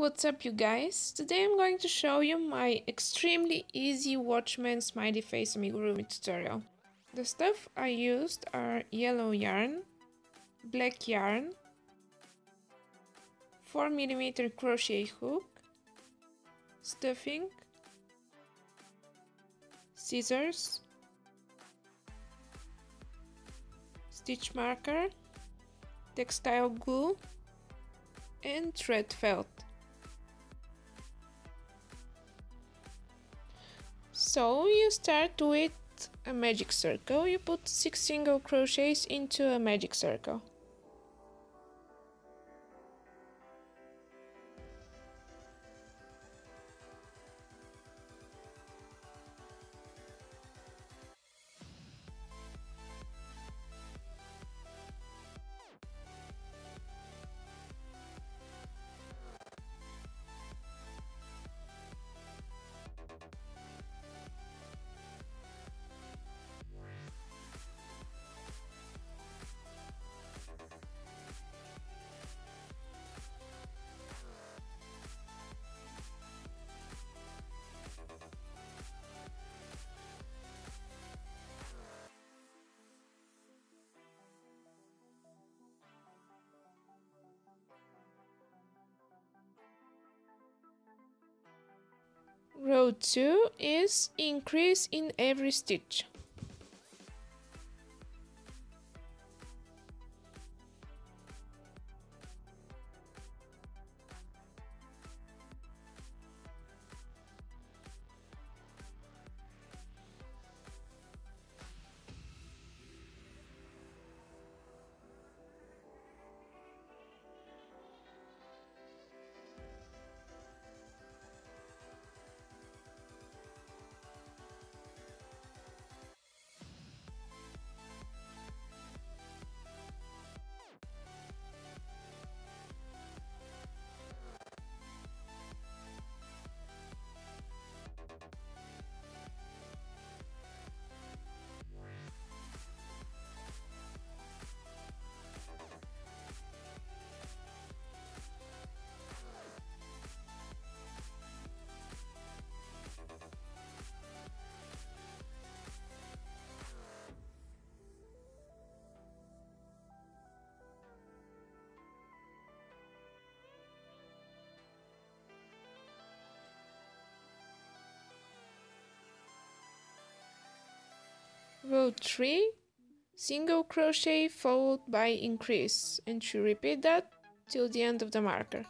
what's up you guys? Today I'm going to show you my extremely easy Watchman Smiley Face Amigurumi tutorial. The stuff I used are yellow yarn, black yarn, 4mm crochet hook, stuffing, scissors, stitch marker, textile glue, and thread felt. So you start with a magic circle. You put 6 single crochets into a magic circle. Row 2 is increase in every stitch. Row 3, single crochet followed by increase, and you repeat that till the end of the marker.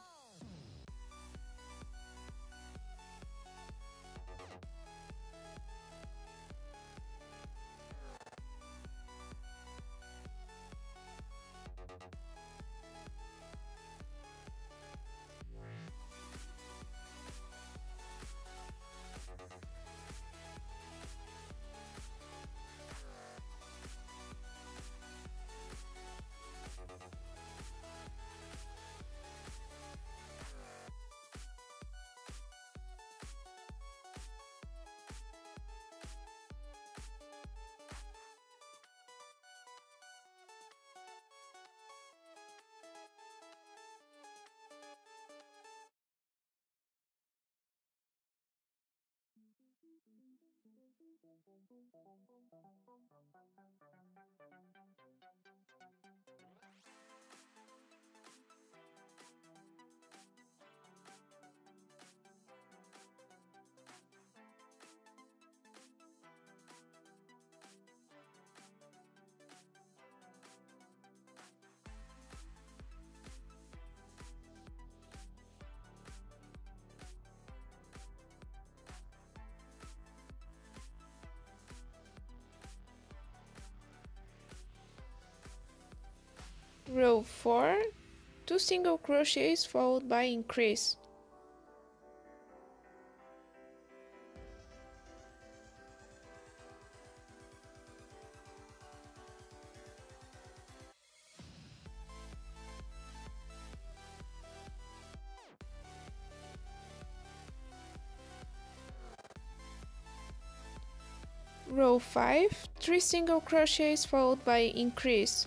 Row 4, 2 single crochets followed by increase. Row 5, 3 single crochets followed by increase.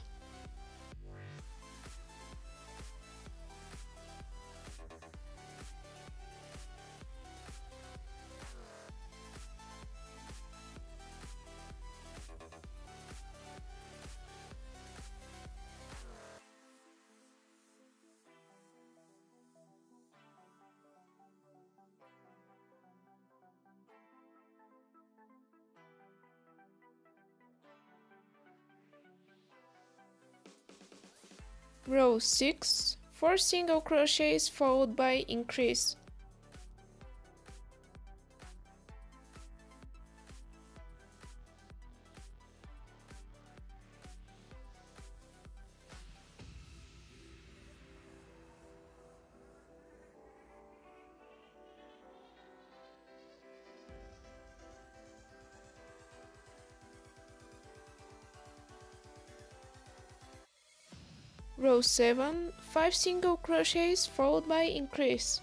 Row 6, 4 single crochets followed by increase. Row 7, 5 single crochets followed by increase.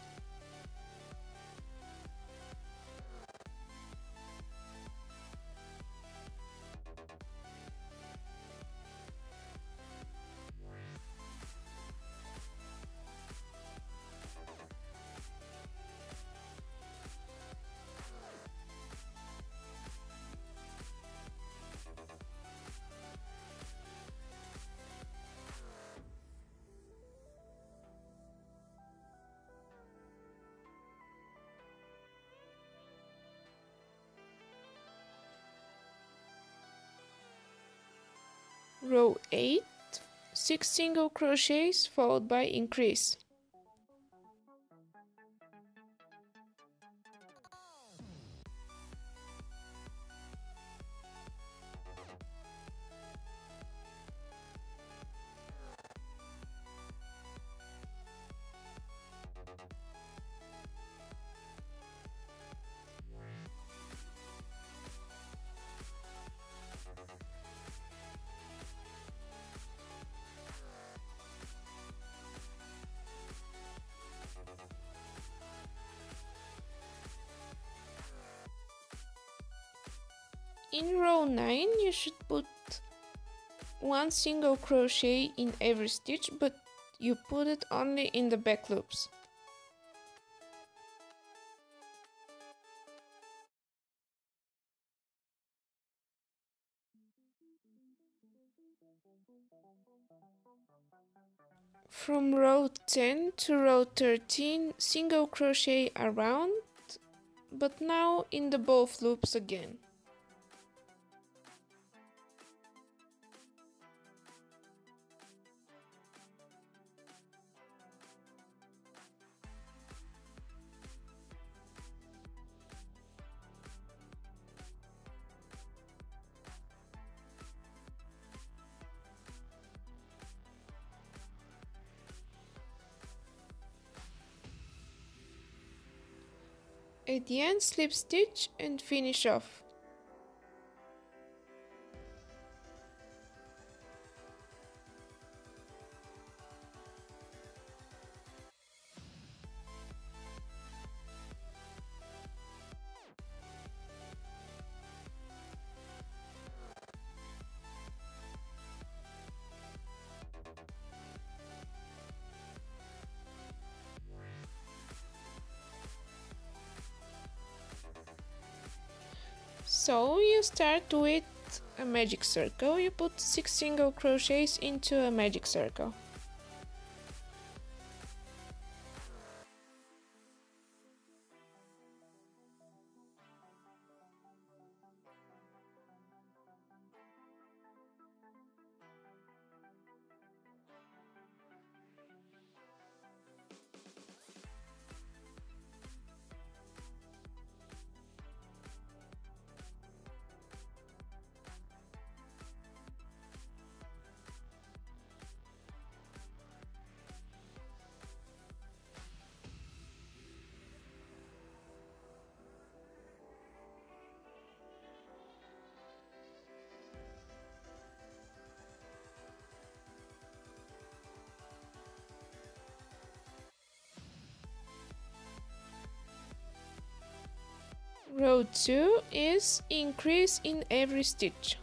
Row 8, 6 single crochets followed by increase. In row 9, you should put one single crochet in every stitch, but you put it only in the back loops. From row 10 to row 13, single crochet around, but now in the both loops again. At the end, slip stitch and finish off. So you start with a magic circle, you put 6 single crochets into a magic circle. Row 2 is increase in every stitch.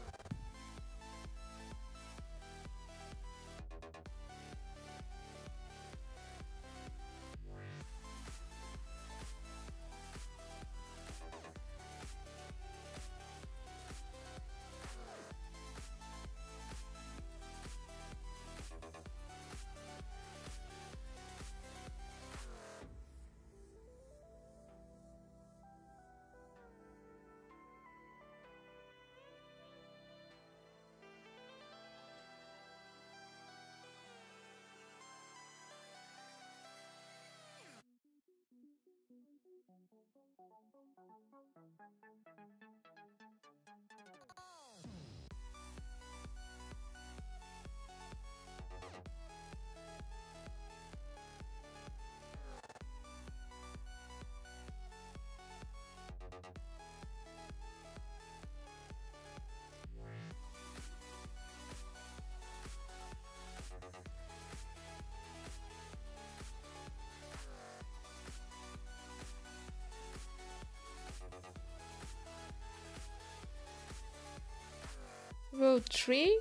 of 3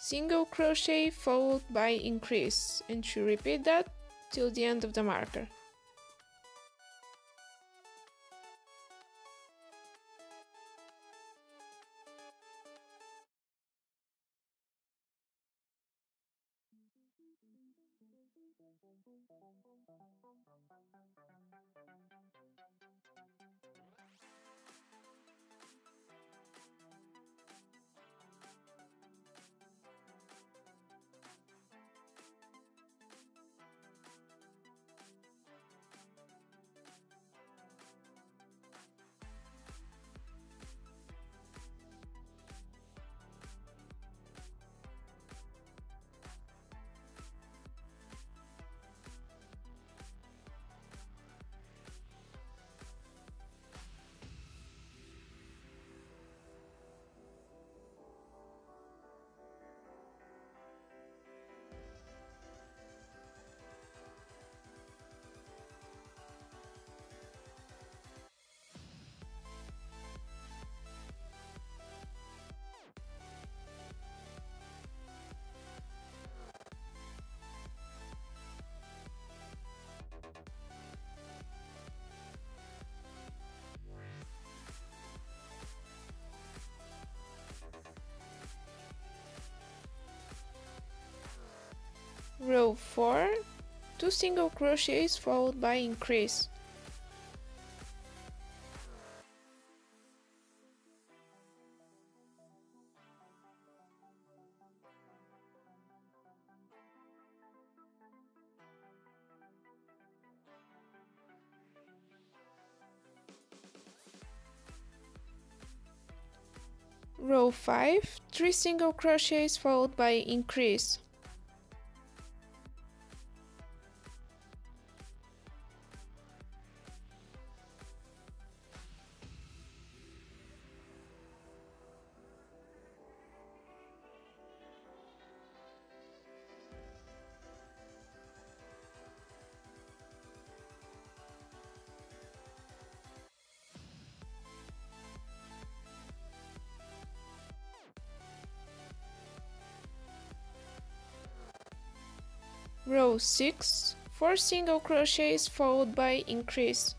single crochet followed by increase, and you repeat that till the end of the marker. Row 4, 2 single crochets followed by increase. Row 5, 3 single crochets followed by increase. Row 6, 4 single crochets followed by increase.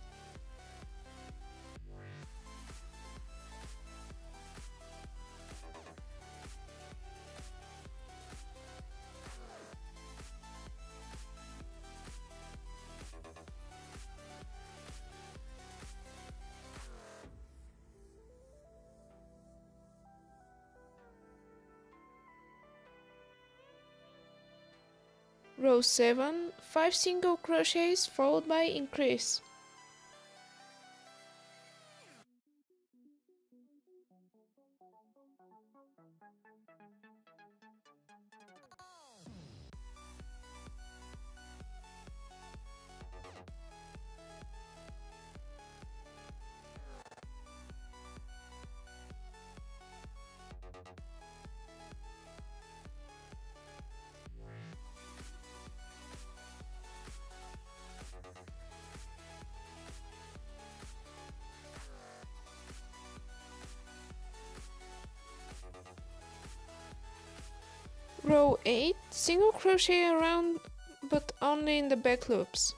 Row 7, 5 single crochets followed by increase. Row 8, single crochet around, but only in the back loops.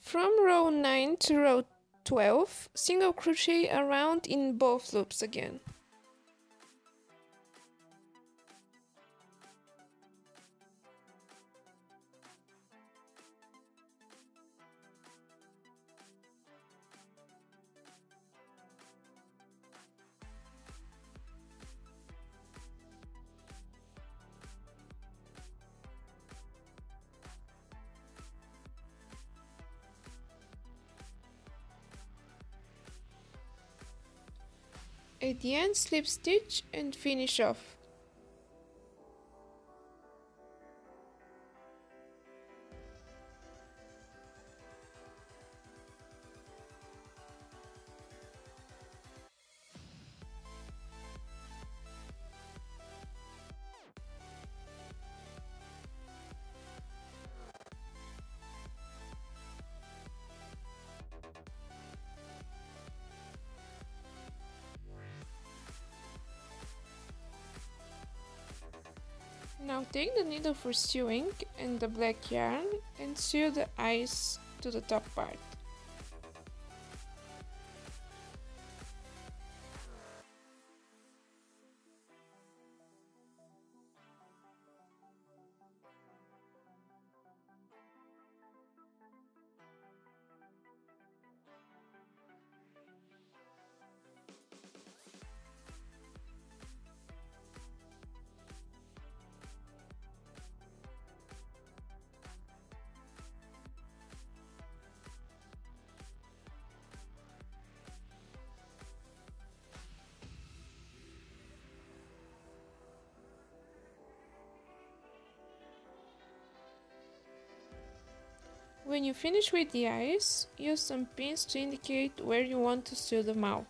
From row 9 to row 12, single crochet around in both loops again. At the end, slip stitch and finish off. Now take the needle for sewing and the black yarn and sew the eyes to the top part. When you finish with the eyes, use some pins to indicate where you want to sew the mouth.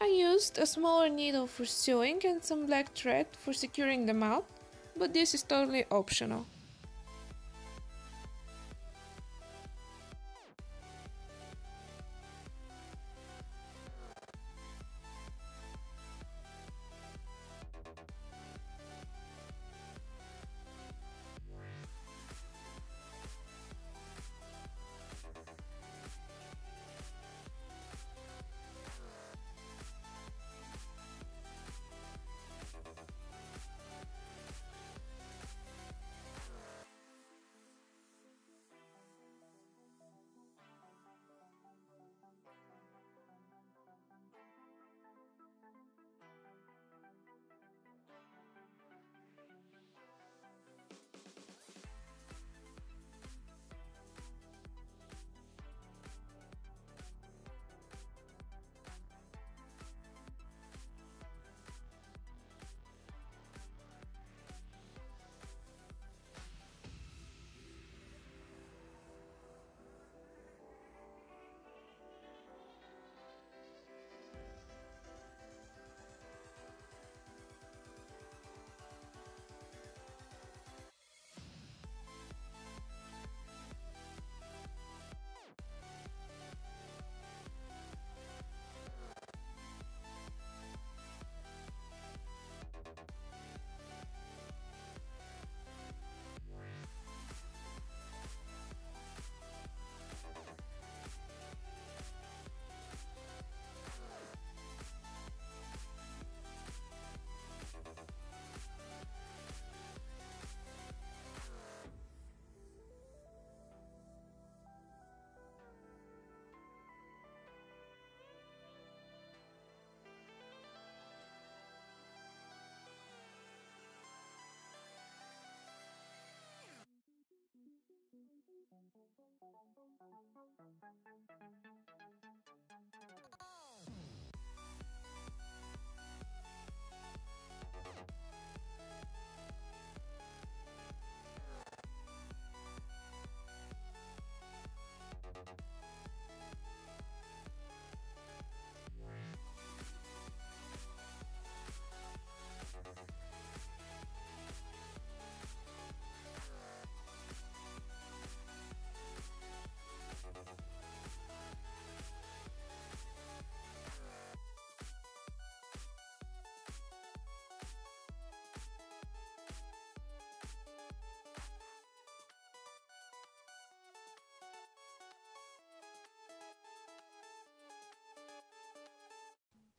I used a smaller needle for sewing and some black thread for securing the mouth, but this is totally optional.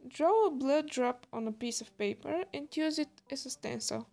Draw a blood drop on a piece of paper and use it as a stencil.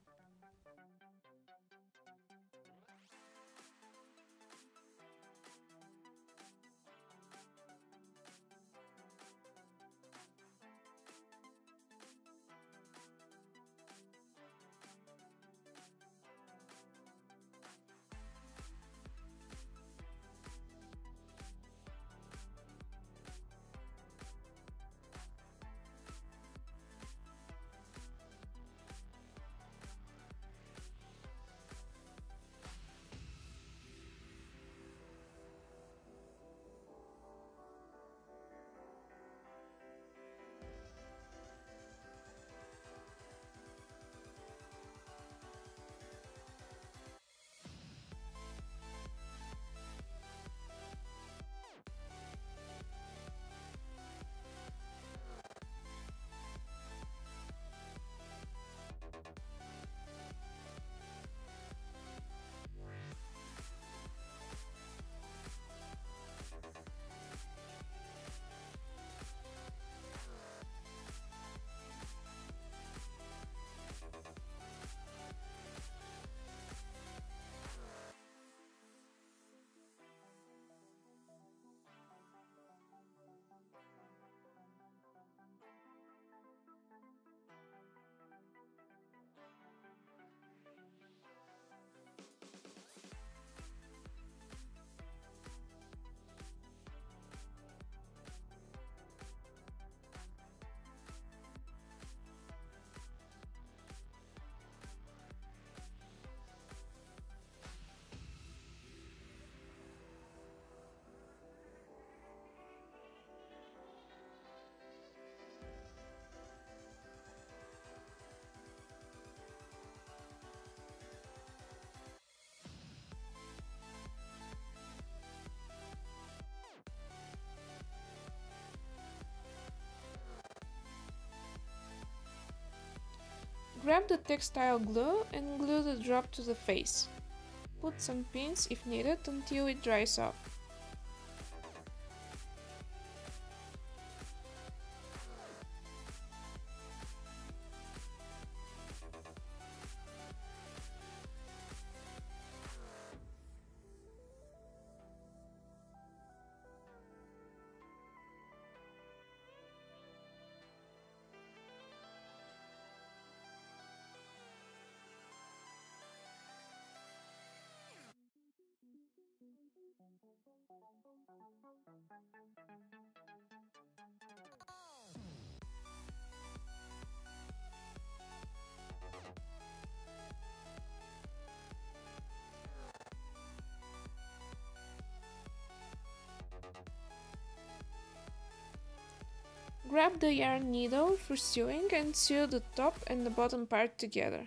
Grab the textile glue and glue the drop to the face. Put some pins if needed until it dries off. Grab the yarn needle for sewing and sew the top and the bottom part together.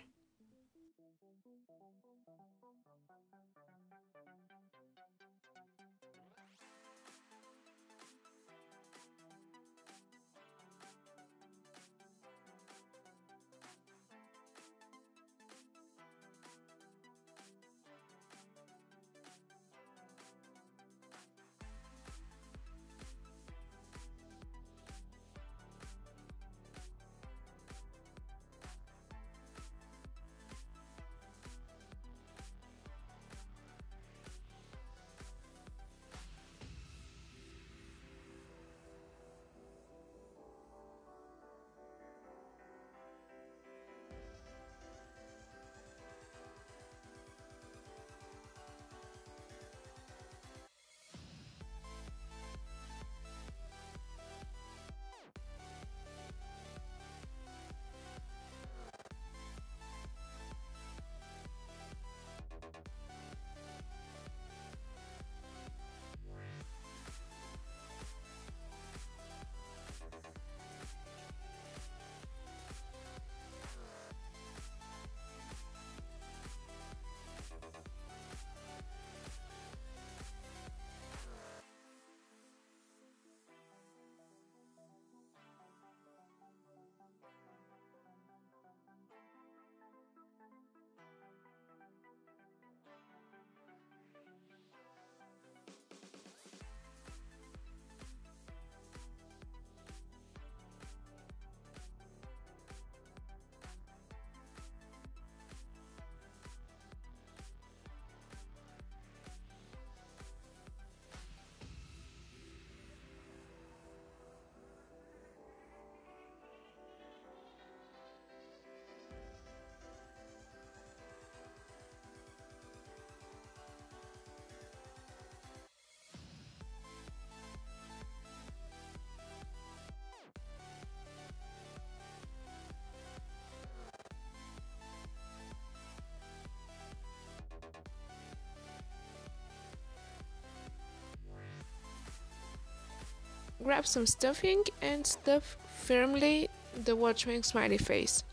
Grab some stuffing and stuff firmly the Watchman smiley face.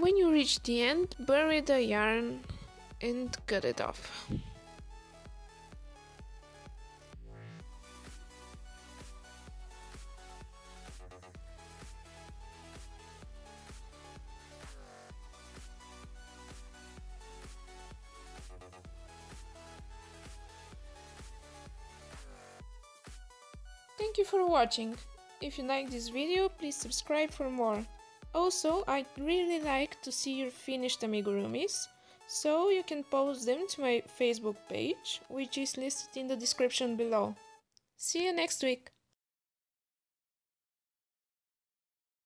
When you reach the end, bury the yarn and cut it off. Thank you for watching. If you like this video, please subscribe for more. Also, I'd really like to see your finished amigurumis, so you can post them to my Facebook page, which is listed in the description below. See you next week!